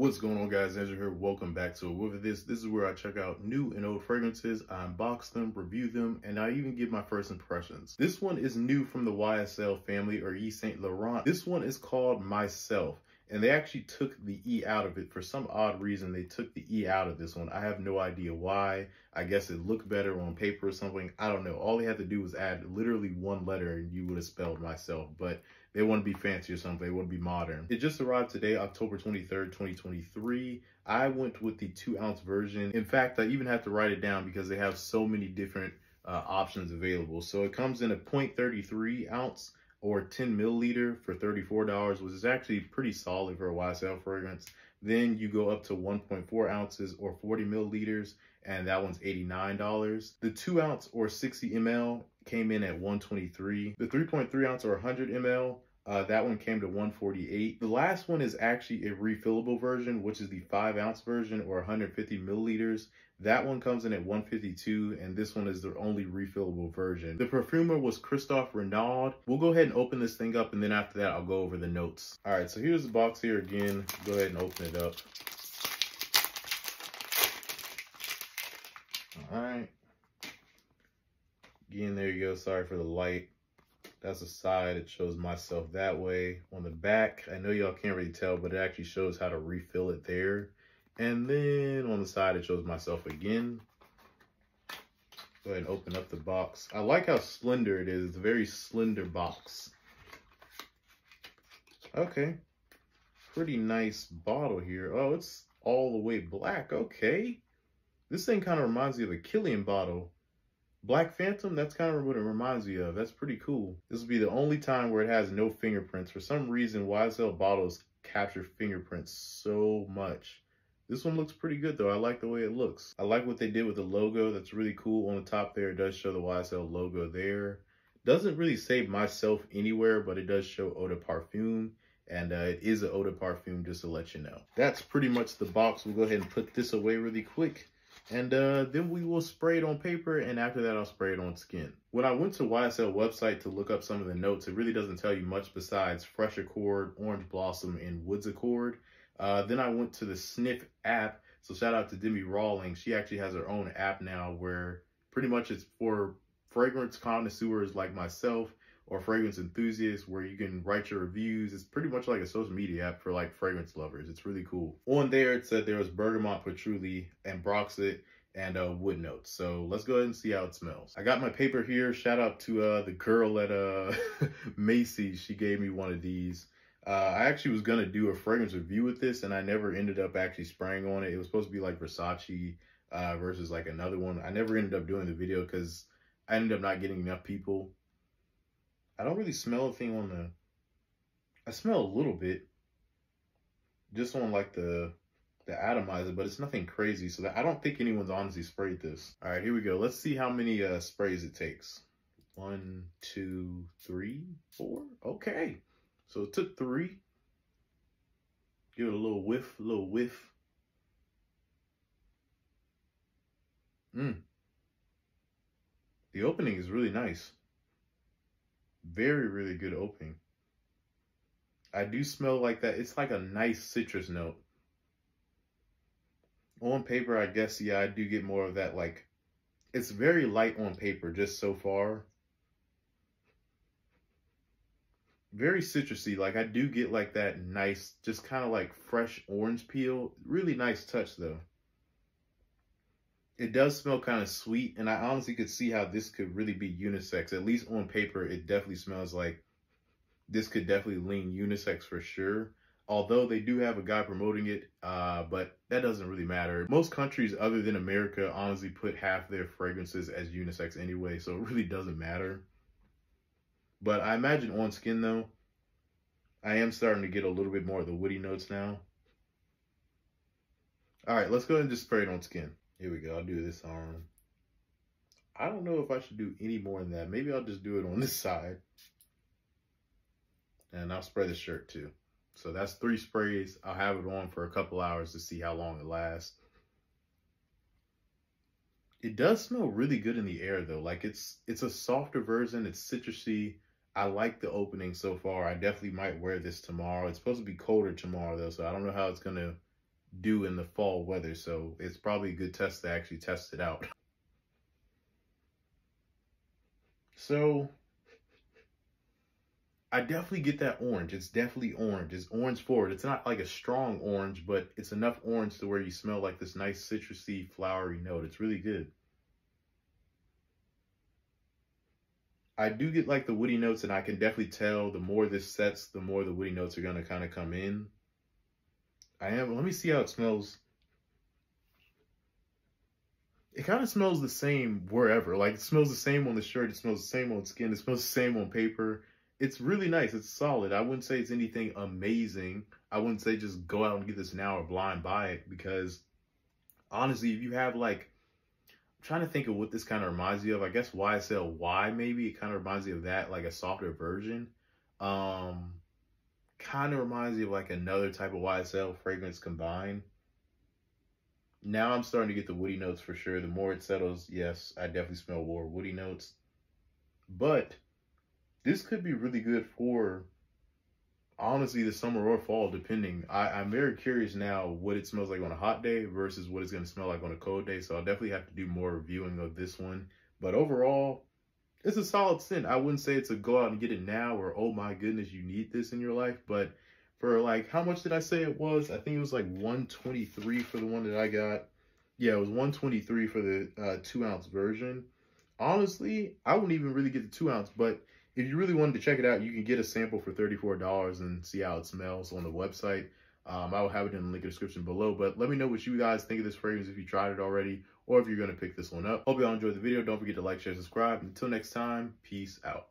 What's going on, guys? Andrew here. Welcome back to What For This. This is where I check out new and old fragrances. I unbox them, review them, and I even give my first impressions. This one is new from the YSL family, or Yves Saint Laurent. This one is called MYSLF, and they actually took the E out of it. For some odd reason, they took the E out of this one. I have no idea why. I guess it looked better on paper or something. I don't know. All they had to do was add literally one letter and you would have spelled myself, but they want to be fancy or something. They want to be modern. It just arrived today, October 23rd, 2023. I went with the 2-ounce version. In fact, I even have to write it down because they have so many different options available. So it comes in a 0.33 ounce or 10 milliliter for $34, which is actually pretty solid for a YSL fragrance. Then you go up to 1.4 ounces or 40 milliliters, and that one's $89. The 2-ounce or 60 ml came in at $123. The 3.3 ounce or 100 ml, that one came to $148. The last one is actually a refillable version, which is the 5-ounce version or 150 milliliters. That one comes in at $152, and this one is the only refillable version. The perfumer was Christophe Renaud. We'll go ahead and open this thing up, and then after that, I'll go over the notes. All right, so here's the box here again. Go ahead and open it up. All right. Again, there you go. Sorry for the light. That's the side. It shows myself that way. On the back, I know y'all can't really tell, but it actually shows how to refill it there. And then on the side, it shows myself again. Go ahead and open up the box. I like how slender it is. It's a very slender box. Okay. Pretty nice bottle here. Oh, it's all the way black. Okay. This thing kind of reminds me of a Killian bottle. Black Phantom, that's kind of what it reminds me of. That's pretty cool. This will be the only time where it has no fingerprints. For some reason, YSL bottles capture fingerprints so much. This one looks pretty good, though. I like the way it looks. I like what they did with the logo. That's really cool. On the top there, it does show the YSL logo there. Doesn't really say myself anywhere, but it does show Eau de Parfum. And it is an Eau de Parfum, just to let you know. That's pretty much the box. We'll go ahead and put this away really quick. And then we will spray it on paper, and after that I'll spray it on skin. When I went to YSL website to look up some of the notes, it really doesn't tell you much besides Fresh Accord, Orange Blossom, and Woods Accord. Then I went to the Sniff app, so shout out to demirawling. She actually has her own app now where pretty much it's for fragrance connoisseurs like myself or fragrance enthusiasts, where you can write your reviews. It's pretty much like a social media app for like fragrance lovers. It's really cool. On there, it said there was bergamot, patchouli, ambroxet, and wood notes. So let's go ahead and see how it smells. I got my paper here. Shout out to the girl at Macy's. She gave me one of these. I actually was gonna do a fragrance review with this, and I never ended up actually spraying on it. It was supposed to be like Versace versus like another one. I never ended up doing the video because I ended up not getting enough people. I don't really smell a thing on the, I smell a little bit just on like the atomizer, but it's nothing crazy. So that, I don't think anyone's honestly sprayed this. All right, here we go. Let's see how many sprays it takes. 1, 2, 3, 4. Okay. So it took 3. Give it a little whiff, a little whiff. The opening is really nice. Very, really good opening. I do smell like that. It's like a nice citrus note. On paper, I guess, yeah, I do get more of that. Like, it's very light on paper just so far. Very citrusy. Like, I do get like that nice, just kind of like fresh orange peel. Really nice touch, though. It does smell kind of sweet, and I honestly could see how this could really be unisex. At least on paper, it definitely smells like this could definitely lean unisex for sure. Although they do have a guy promoting it, but that doesn't really matter. Most countries other than America honestly put half their fragrances as unisex anyway, so it really doesn't matter. But I imagine on skin, though, I am starting to get a little bit more of the woody notes now. All right, let's go ahead and just spray it on skin. Here we go. I'll do this arm. I don't know if I should do any more than that. Maybe I'll just do it on this side. And I'll spray the shirt too. So that's 3 sprays. I'll have it on for a couple hours to see how long it lasts. It does smell really good in the air though. Like it's a softer version. It's citrusy. I like the opening so far. I definitely might wear this tomorrow. It's supposed to be colder tomorrow though, so I don't know how it's going to do in the fall weather, so it's probably a good test to actually test it out. So I definitely get that orange. It's definitely orange. It's orange forward. It's not like a strong orange, but it's enough orange to where you smell like this nice citrusy, flowery note. It's really good. I do get like the woody notes, and I can definitely tell the more this sets, the more the woody notes are going to kind of come in. Let me see how it smells. It kind of smells the same wherever. Like, it smells the same on the shirt. It smells the same on skin. It smells the same on paper. It's really nice. It's solid. I wouldn't say it's anything amazing. I wouldn't say just go out and get this now or blind buy it, because honestly, if you have like, I'm trying to think of what this kind of reminds you of. I guess YSL Y maybe. It kind of reminds you of that, like a softer version. Kind of reminds you of like another type of YSL fragrance combined. Now I'm starting to get the woody notes for sure. The more it settles, yes, I definitely smell more woody notes. But this could be really good for, honestly, the summer or fall, depending. I'm very curious now what it smells like on a hot day versus what it's going to smell like on a cold day. So I'll definitely have to do more reviewing of this one. But overall, it's a solid scent. I wouldn't say it's a go out and get it now or, oh my goodness, you need this in your life. But for like, how much did I say it was? I think it was like $123 for the one that I got. Yeah, it was $123 for the 2-ounce version. Honestly, I wouldn't even really get the 2-ounce, but if you really wanted to check it out, you can get a sample for $34 and see how it smells on the website. I will have it in the link in the description below, but let me know what you guys think of this fragrance if you tried it already or if you're going to pick this one up. Hope you all enjoyed the video. Don't forget to like, share, subscribe. Until next time, peace out.